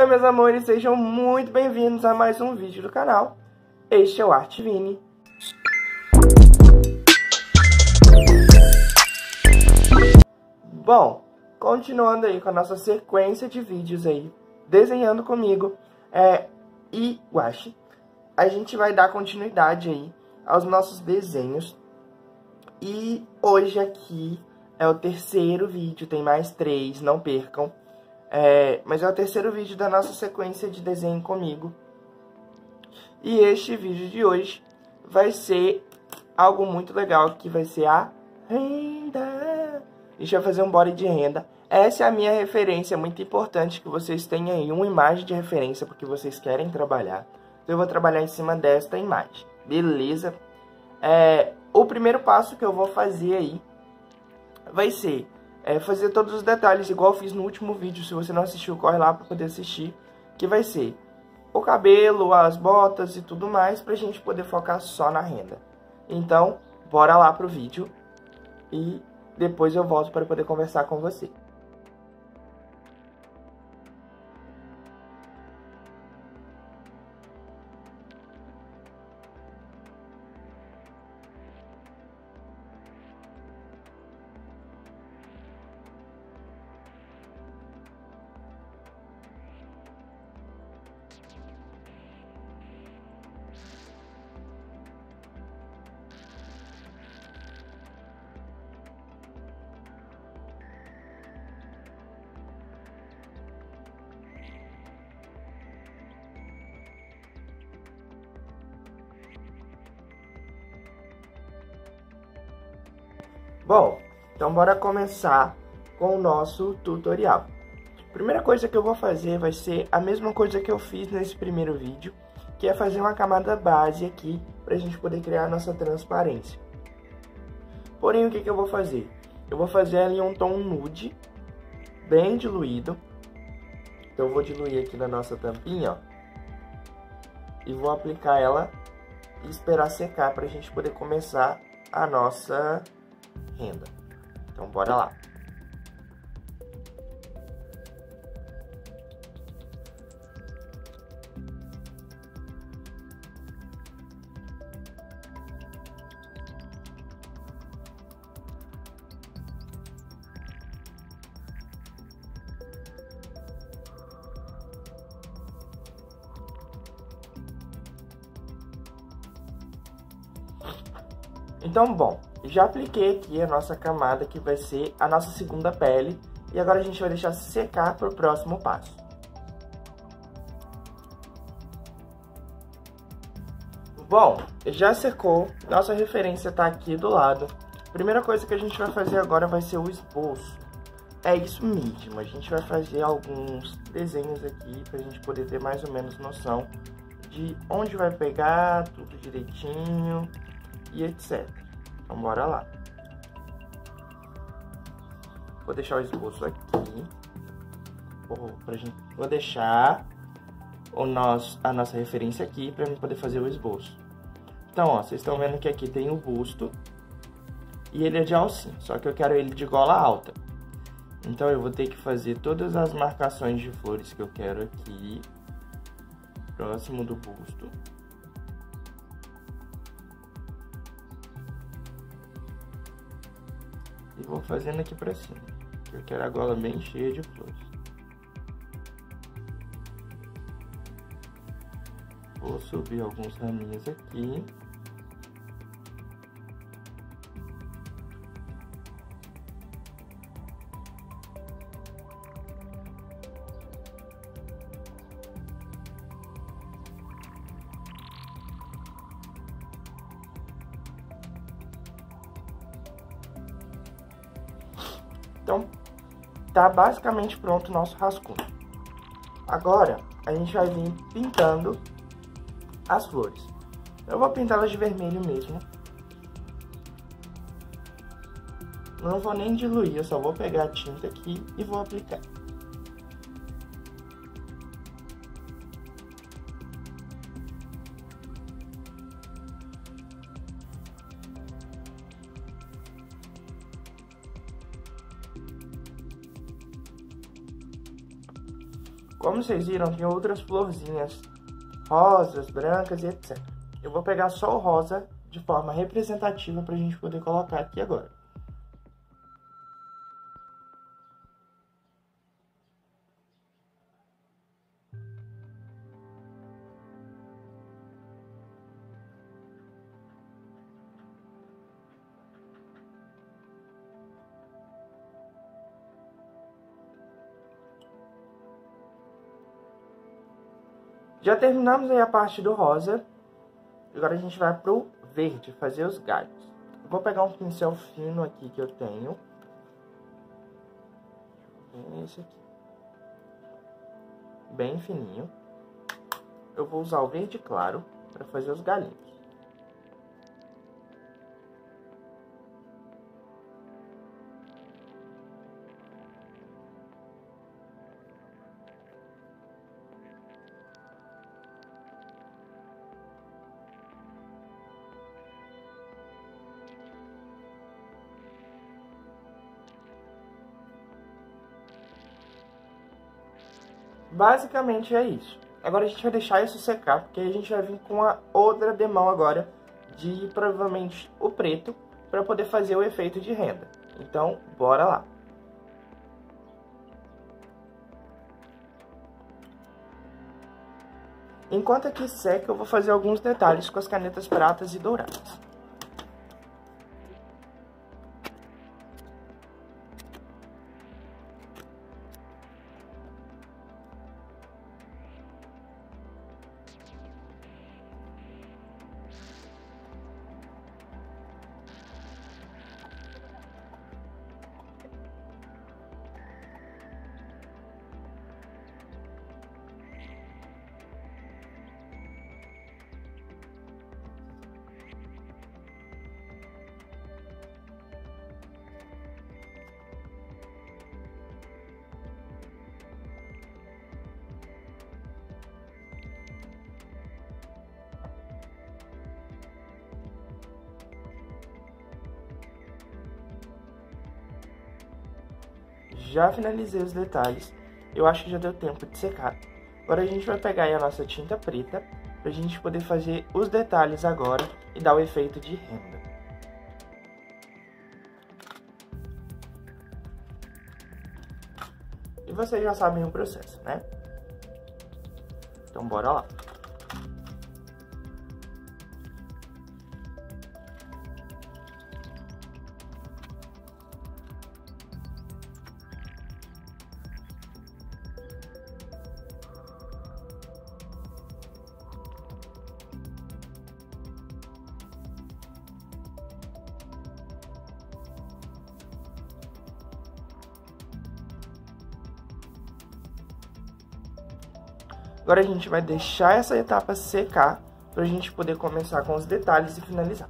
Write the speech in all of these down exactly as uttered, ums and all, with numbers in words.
Oi meus amores, sejam muito bem-vindos a mais um vídeo do canal. Este é o Art Viny. Bom, continuando aí com a nossa sequência de vídeos aí, desenhando comigo é, e gouache, a gente vai dar continuidade aí aos nossos desenhos. E hoje aqui é o terceiro vídeo, tem mais três, não percam. É, mas é o terceiro vídeo da nossa sequência de desenho comigo. E este vídeo de hoje vai ser algo muito legal, que vai ser a renda. Deixa eu fazer um body de renda. Essa é a minha referência, é muito importante que vocês tenham aí uma imagem de referência, porque vocês querem trabalhar. Então eu vou trabalhar em cima desta imagem, beleza? É, o primeiro passo que eu vou fazer aí vai ser é, fazer todos os detalhes, igual eu fiz no último vídeo. Se você não assistiu, corre lá para poder assistir, que vai ser o cabelo, as botas e tudo mais, pra gente poder focar só na renda. Então, bora lá pro vídeo e depois eu volto para poder conversar com você. Bom, então bora começar com o nosso tutorial. A primeira coisa que eu vou fazer vai ser a mesma coisa que eu fiz nesse primeiro vídeo, que é fazer uma camada base aqui para a gente poder criar a nossa transparência. Porém, o que, que eu vou fazer? Eu vou fazer ali um tom nude, bem diluído. Então eu vou diluir aqui na nossa tampinha, ó, e vou aplicar ela e esperar secar para a gente poder começar a nossa renda. Então bora lá. Então, bom, já apliquei aqui a nossa camada, que vai ser a nossa segunda pele, e agora a gente vai deixar secar para o próximo passo. Bom, já secou, nossa referência está aqui do lado. Primeira coisa que a gente vai fazer agora vai ser o esboço. É isso mesmo, a gente vai fazer alguns desenhos aqui para a gente poder ter mais ou menos noção de onde vai pegar, tudo direitinho e etcétera. Então bora lá. Vou deixar o esboço aqui. Vou, pra gente, vou deixar o nosso, a nossa referência aqui pra gente poder fazer o esboço. Então, ó, vocês estão vendo que aqui tem o busto. E ele é de alcinha, só que eu quero ele de gola alta. Então eu vou ter que fazer todas as marcações de flores que eu quero aqui, próximo do busto. E vou fazendo aqui pra cima, que eu quero a gola bem cheia de flores. Vou subir alguns raminhos aqui. Então, tá basicamente pronto o nosso rascunho. Agora, a gente vai vir pintando as flores. Eu vou pintá-las de vermelho mesmo. Não vou nem diluir, eu só vou pegar a tinta aqui e vou aplicar. Como vocês viram, tem outras florzinhas, rosas, brancas e etcétera. Eu vou pegar só o rosa de forma representativa para a gente poder colocar aqui agora. Já terminamos aí a parte do rosa, agora a gente vai pro verde, fazer os galhos. Eu vou pegar um pincel fino aqui que eu tenho. Esse aqui. Bem fininho. Eu vou usar o verde claro para fazer os galhinhos. Basicamente é isso. Agora a gente vai deixar isso secar, porque a gente vai vir com a outra demão agora, de provavelmente o preto, para poder fazer o efeito de renda. Então, bora lá. Enquanto aqui seca, eu vou fazer alguns detalhes com as canetas pratas e douradas. Já finalizei os detalhes, eu acho que já deu tempo de secar. Agora a gente vai pegar aí a nossa tinta preta, pra gente poder fazer os detalhes agora e dar o efeito de renda. E vocês já sabem o processo, né? Então bora lá. Agora a gente vai deixar essa etapa secar para a gente poder começar com os detalhes e finalizar.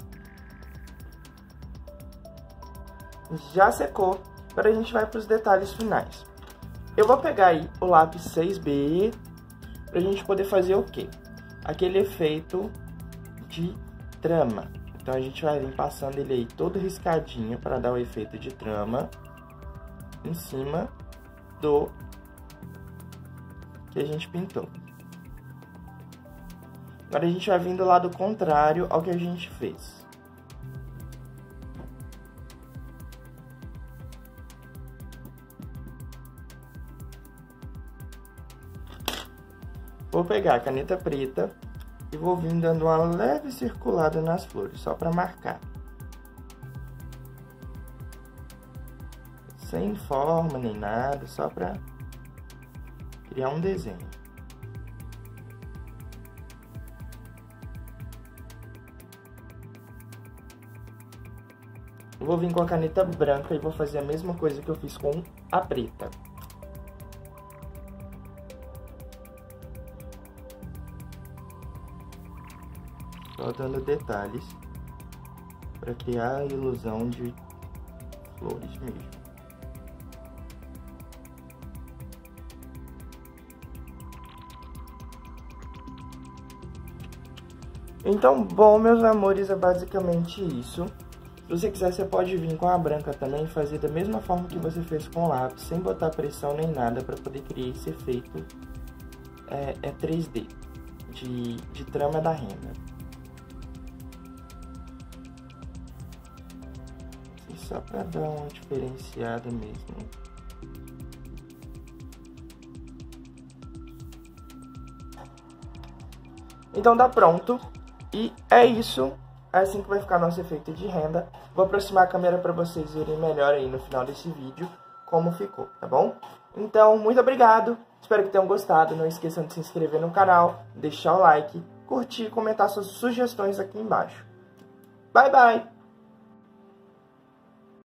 Já secou, agora a gente vai para os detalhes finais. Eu vou pegar aí o lápis seis B para a gente poder fazer o quê? Aquele efeito de trama. Então a gente vai vir passando ele aí todo riscadinho para dar o efeito de trama em cima do que a gente pintou. Agora a gente vai vir do lado contrário ao que a gente fez. Vou pegar a caneta preta e vou vir dando uma leve circulada nas flores, só para marcar. Sem forma nem nada, só para criar um desenho. Vou vir com a caneta branca e vou fazer a mesma coisa que eu fiz com a preta. Só dando detalhes para criar a ilusão de flores mesmo. Então, bom, meus amores, é basicamente isso. Se você quiser, você pode vir com a branca também e fazer da mesma forma que você fez com o lápis, sem botar pressão nem nada, para poder criar esse efeito é, é três D, de, de trama da renda. Isso só para dar uma diferenciada mesmo. Então dá pronto, e é isso, é assim que vai ficar nosso efeito de renda. Vou aproximar a câmera para vocês verem melhor aí no final desse vídeo como ficou, tá bom? Então, muito obrigado, espero que tenham gostado, não esqueçam de se inscrever no canal, deixar o like, curtir e comentar suas sugestões aqui embaixo. Bye, bye!